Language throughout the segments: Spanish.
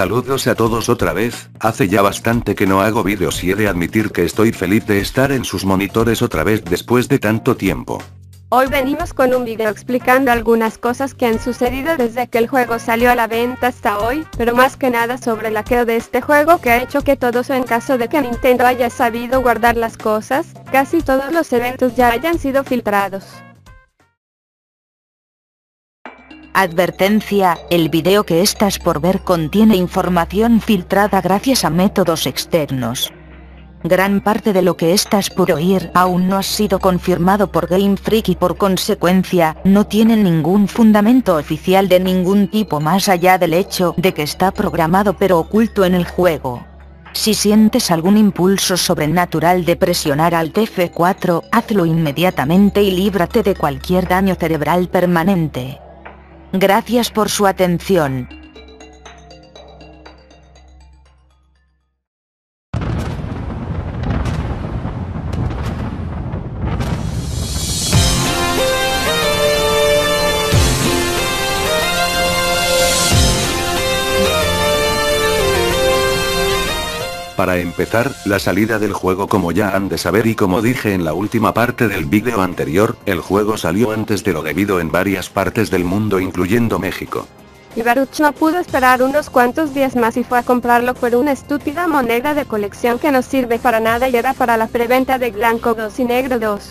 Saludos a todos otra vez, hace ya bastante que no hago vídeos y he de admitir que estoy feliz de estar en sus monitores otra vez después de tanto tiempo. Hoy venimos con un video explicando algunas cosas que han sucedido desde que el juego salió a la venta hasta hoy, pero más que nada sobre el hackeo de este juego que ha hecho que todos, en caso de que Nintendo haya sabido guardar las cosas, casi todos los eventos ya hayan sido filtrados. Advertencia, el video que estás por ver contiene información filtrada gracias a métodos externos. Gran parte de lo que estás por oír aún no ha sido confirmado por Game Freak y por consecuencia, no tiene ningún fundamento oficial de ningún tipo más allá del hecho de que está programado pero oculto en el juego. Si sientes algún impulso sobrenatural de presionar Alt F4, hazlo inmediatamente y líbrate de cualquier daño cerebral permanente. Gracias por su atención. Para empezar, la salida del juego, como ya han de saber y como dije en la última parte del vídeo anterior, el juego salió antes de lo debido en varias partes del mundo incluyendo México. Ibaruch no pudo esperar unos cuantos días más y fue a comprarlo por una estúpida moneda de colección que no sirve para nada y era para la preventa de Blanco 2 y Negro 2.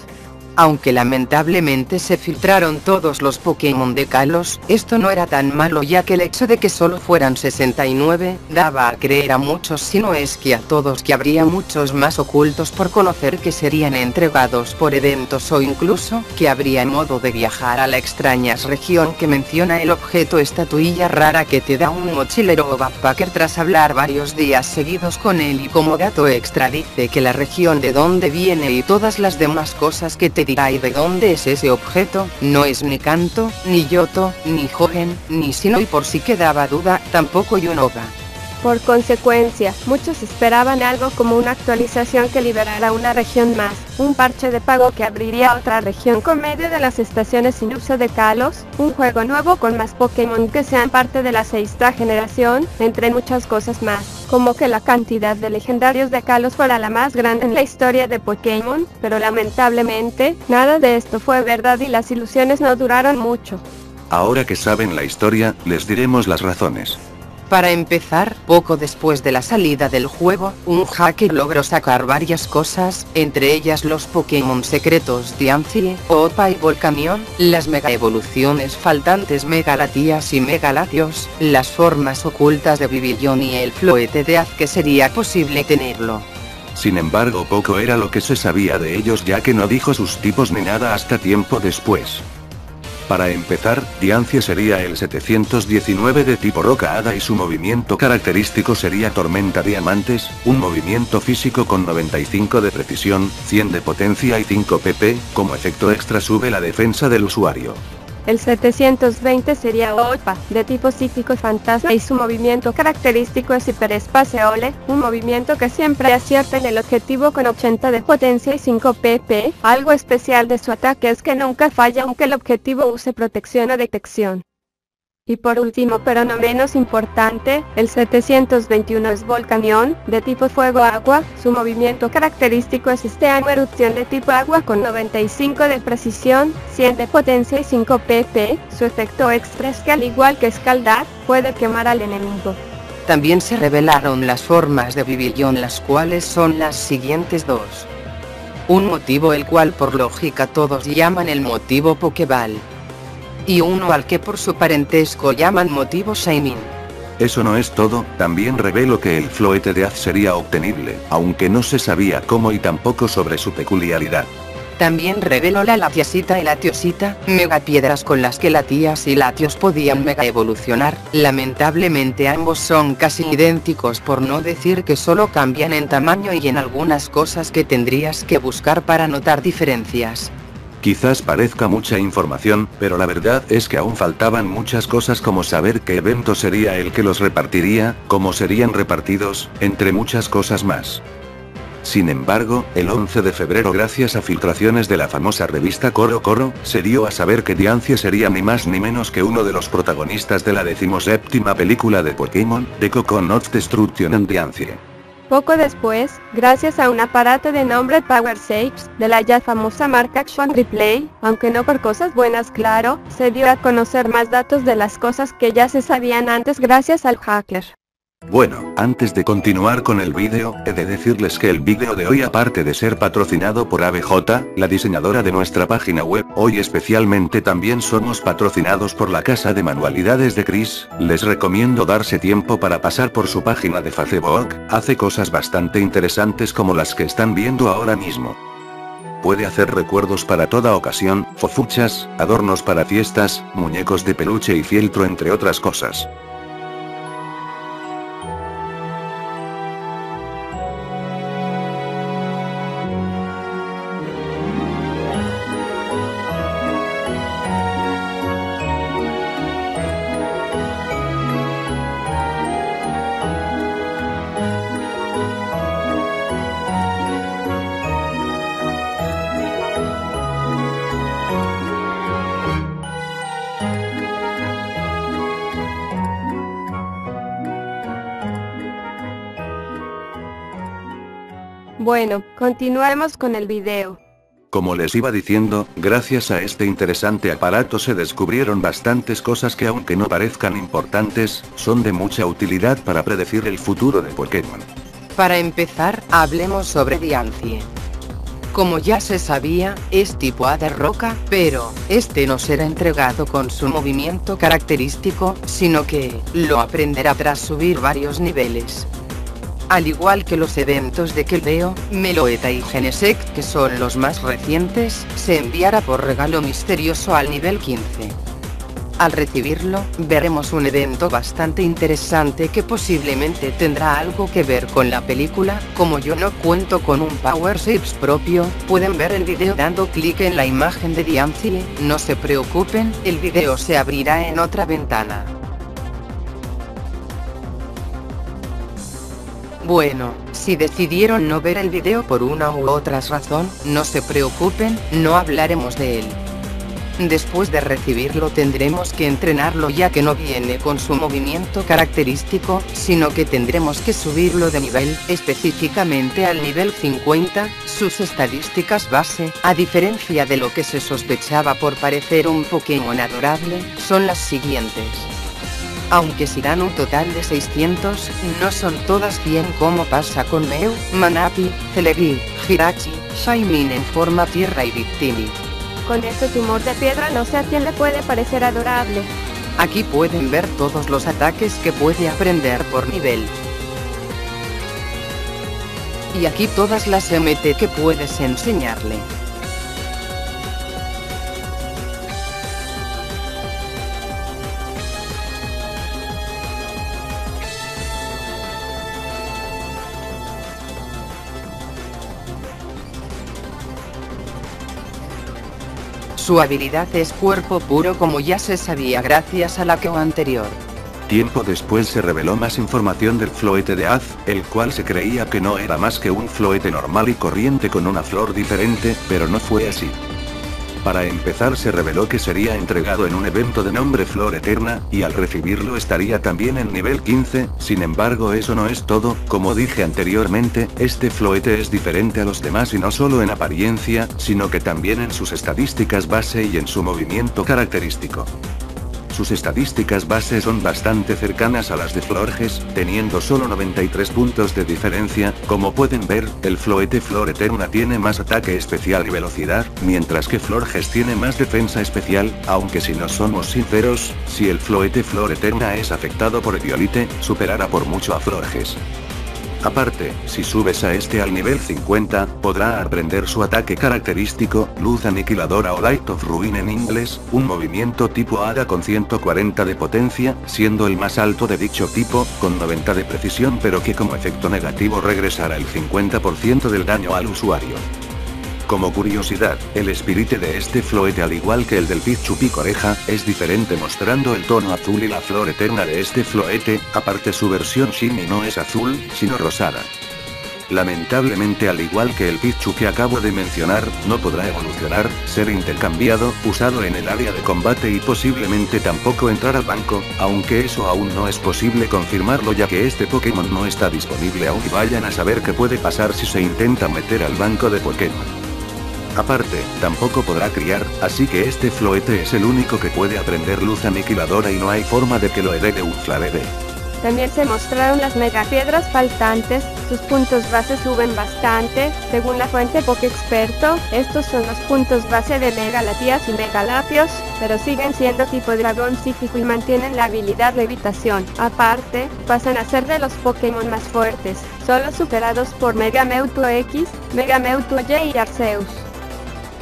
Aunque lamentablemente se filtraron todos los Pokémon de Kalos, esto no era tan malo ya que el hecho de que solo fueran 69, daba a creer a muchos si no es que a todos que habría muchos más ocultos por conocer que serían entregados por eventos o incluso que habría modo de viajar a la extraña región que menciona el objeto estatuilla rara que te da un mochilero o backpacker tras hablar varios días seguidos con él y como dato extra dice que la región de donde viene y todas las demás cosas que te dirá y de dónde es ese objeto, no es ni Kanto, ni Yoto, ni Hoenn, ni Sinnoh y por si quedaba duda, tampoco Yonoba. Por consecuencia, muchos esperaban algo como una actualización que liberara una región más, un parche de pago que abriría otra región con medio de las estaciones sin uso de Kalos, un juego nuevo con más Pokémon que sean parte de la sexta generación, entre muchas cosas más. Como que la cantidad de legendarios de Kalos fuera la más grande en la historia de Pokémon, pero lamentablemente, nada de esto fue verdad y las ilusiones no duraron mucho. Ahora que saben la historia, les diremos las razones. Para empezar, poco después de la salida del juego, un hacker logró sacar varias cosas, entre ellas los Pokémon secretos Diancie, OPA y Volcanion, las mega evoluciones faltantes Mega Latias y Mega Latios, las formas ocultas de Vivillon y el Floette de Az que sería posible tenerlo. Sin embargo, poco era lo que se sabía de ellos ya que no dijo sus tipos ni nada hasta tiempo después. Para empezar, Diancie sería el 719 de tipo Roca Hada y su movimiento característico sería Tormenta Diamantes, un movimiento físico con 95 de precisión, 100 de potencia y 5 PP, como efecto extra sube la defensa del usuario. El 720 sería OPA, de tipo psíquico fantasma y su movimiento característico es hiperespacio ole, un movimiento que siempre acierta en el objetivo con 80 de potencia y 5 PP, algo especial de su ataque es que nunca falla aunque el objetivo use protección o detección. Y por último pero no menos importante, el 721 es Volcanion, de tipo fuego-agua, su movimiento característico es Esteam erupción de tipo agua con 95 de precisión, 100 de potencia y 5 PP, su efecto extra es que al igual que escaldar, puede quemar al enemigo. También se revelaron las formas de Vivillon las cuales son las siguientes dos. Un motivo el cual por lógica todos llaman el motivo Pokéball. Y uno al que por su parentesco llaman motivo Shaymin. Eso no es todo, también reveló que el Floette de Az sería obtenible, aunque no se sabía cómo y tampoco sobre su peculiaridad. También reveló la Latiasita y Latiosita, mega piedras con las que Latias y Latios podían mega evolucionar, lamentablemente ambos son casi idénticos por no decir que solo cambian en tamaño y en algunas cosas que tendrías que buscar para notar diferencias. Quizás parezca mucha información, pero la verdad es que aún faltaban muchas cosas como saber qué evento sería el que los repartiría, cómo serían repartidos, entre muchas cosas más. Sin embargo, el 11 de febrero gracias a filtraciones de la famosa revista Coro Coro, se dio a saber que Diancie sería ni más ni menos que uno de los protagonistas de la 17ª película de Pokémon, The Cocoon of Destruction and Diancie. Poco después, gracias a un aparato de nombre PowerSaves, de la ya famosa marca Action Replay, aunque no por cosas buenas claro, se dio a conocer más datos de las cosas que ya se sabían antes gracias al hacker. Bueno, antes de continuar con el vídeo, he de decirles que el vídeo de hoy aparte de ser patrocinado por ABJ, la diseñadora de nuestra página web, hoy especialmente también somos patrocinados por la casa de manualidades de Chris. Les recomiendo darse tiempo para pasar por su página de Facebook, hace cosas bastante interesantes como las que están viendo ahora mismo. Puede hacer recuerdos para toda ocasión, fofuchas, adornos para fiestas, muñecos de peluche y fieltro entre otras cosas. Bueno, continuaremos con el video. Como les iba diciendo, gracias a este interesante aparato se descubrieron bastantes cosas que aunque no parezcan importantes, son de mucha utilidad para predecir el futuro de Pokémon. Para empezar, hablemos sobre Diancie. Como ya se sabía, es tipo A de roca, pero este no será entregado con su movimiento característico, sino que lo aprenderá tras subir varios niveles. Al igual que los eventos de Keldeo, Meloeta y Genesect que son los más recientes, se enviará por regalo misterioso al nivel 15. Al recibirlo, veremos un evento bastante interesante que posiblemente tendrá algo que ver con la película, como yo no cuento con un PowerSaves propio, pueden ver el video dando clic en la imagen de Diancie, no se preocupen, el video se abrirá en otra ventana. Bueno, si decidieron no ver el video por una u otra razón, no se preocupen, no hablaremos de él. Después de recibirlo tendremos que entrenarlo ya que no viene con su movimiento característico, sino que tendremos que subirlo de nivel, específicamente al nivel 50, sus estadísticas base, a diferencia de lo que se sospechaba por parecer un Pokémon adorable, son las siguientes. Aunque serán un total de 600, no son todas 100 como pasa con Mew, Manapi, Celebi, Jirachi, Shaymin en forma tierra y Victini. Con este tumor de piedra no sé a quién le puede parecer adorable. Aquí pueden ver todos los ataques que puede aprender por nivel. Y aquí todas las MT que puedes enseñarle. Su habilidad es cuerpo puro como ya se sabía gracias a la que anterior. Tiempo después se reveló más información del floete de Az, el cual se creía que no era más que un floete normal y corriente con una flor diferente, pero no fue así. Para empezar se reveló que sería entregado en un evento de nombre Flor Eterna, y al recibirlo estaría también en nivel 15, sin embargo eso no es todo, como dije anteriormente, este floete es diferente a los demás y no solo en apariencia, sino que también en sus estadísticas base y en su movimiento característico. Sus estadísticas base son bastante cercanas a las de Florges, teniendo solo 93 puntos de diferencia, como pueden ver, el Floette Flor Eterna tiene más ataque especial y velocidad, mientras que Florges tiene más defensa especial, aunque si nos somos sinceros, si el Floette Flor Eterna es afectado por Violite, superará por mucho a Florges. Aparte, si subes a este al nivel 50, podrá aprender su ataque característico, Luz Aniquiladora o Light of Ruin en inglés, un movimiento tipo Hada con 140 de potencia, siendo el más alto de dicho tipo, con 90 de precisión pero que como efecto negativo regresará el 50% del daño al usuario. Como curiosidad, el espíritu de este floete al igual que el del Pichu Picoreja, es diferente mostrando el tono azul y la flor eterna de este floete, aparte su versión shiny no es azul, sino rosada. Lamentablemente, al igual que el Pichu que acabo de mencionar, no podrá evolucionar, ser intercambiado, usado en el área de combate y posiblemente tampoco entrar al banco, aunque eso aún no es posible confirmarlo ya que este Pokémon no está disponible aún y vayan a saber qué puede pasar si se intenta meter al banco de Pokémon. Aparte, tampoco podrá criar, así que este Floette es el único que puede aprender Luz Aniquiladora y no hay forma de que lo herede un Flabébé. También se mostraron las mega piedras faltantes, sus puntos base suben bastante, según la fuente PokéExperto, estos son los puntos base de Mega Latias y Mega Latios, pero siguen siendo tipo dragón psíquico y mantienen la habilidad levitación. Aparte, pasan a ser de los Pokémon más fuertes, solo superados por Mega Mewtwo X, Mega Mewtwo Y y Arceus.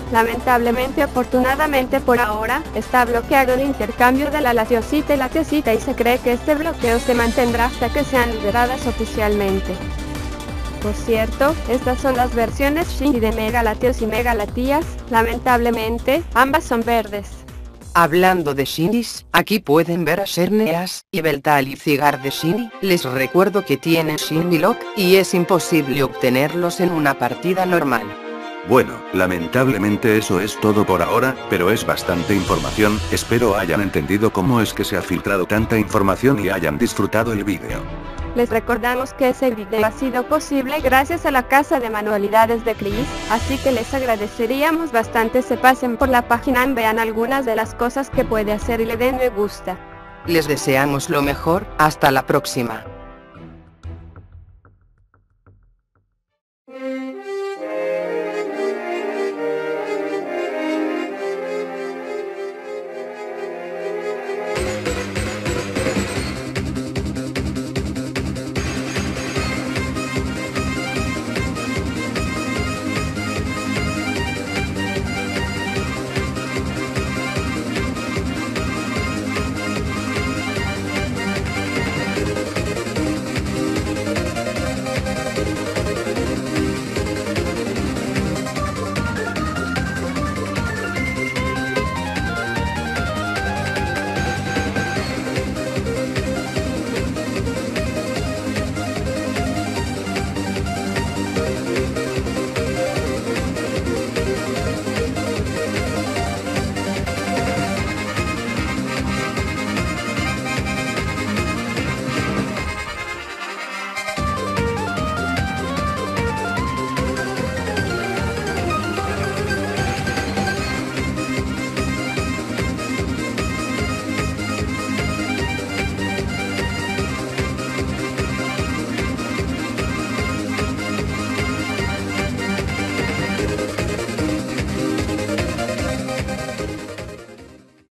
Lamentablemente, afortunadamente por ahora, está bloqueado el intercambio de la Latiosita y Latiosita y se cree que este bloqueo se mantendrá hasta que sean liberadas oficialmente. Por cierto, estas son las versiones Shiny de Mega Latios y Mega Latias, lamentablemente, ambas son verdes. Hablando de Shinies, aquí pueden ver a Cerneas, y Beltal y Cigar de Shiny, les recuerdo que tienen Shiny Lock, y es imposible obtenerlos en una partida normal. Bueno, lamentablemente eso es todo por ahora, pero es bastante información, espero hayan entendido cómo es que se ha filtrado tanta información y hayan disfrutado el vídeo. Les recordamos que ese video ha sido posible gracias a la casa de manualidades de Chris, así que les agradeceríamos bastante se pasen por la página y vean algunas de las cosas que puede hacer y le den me gusta. Les deseamos lo mejor, hasta la próxima.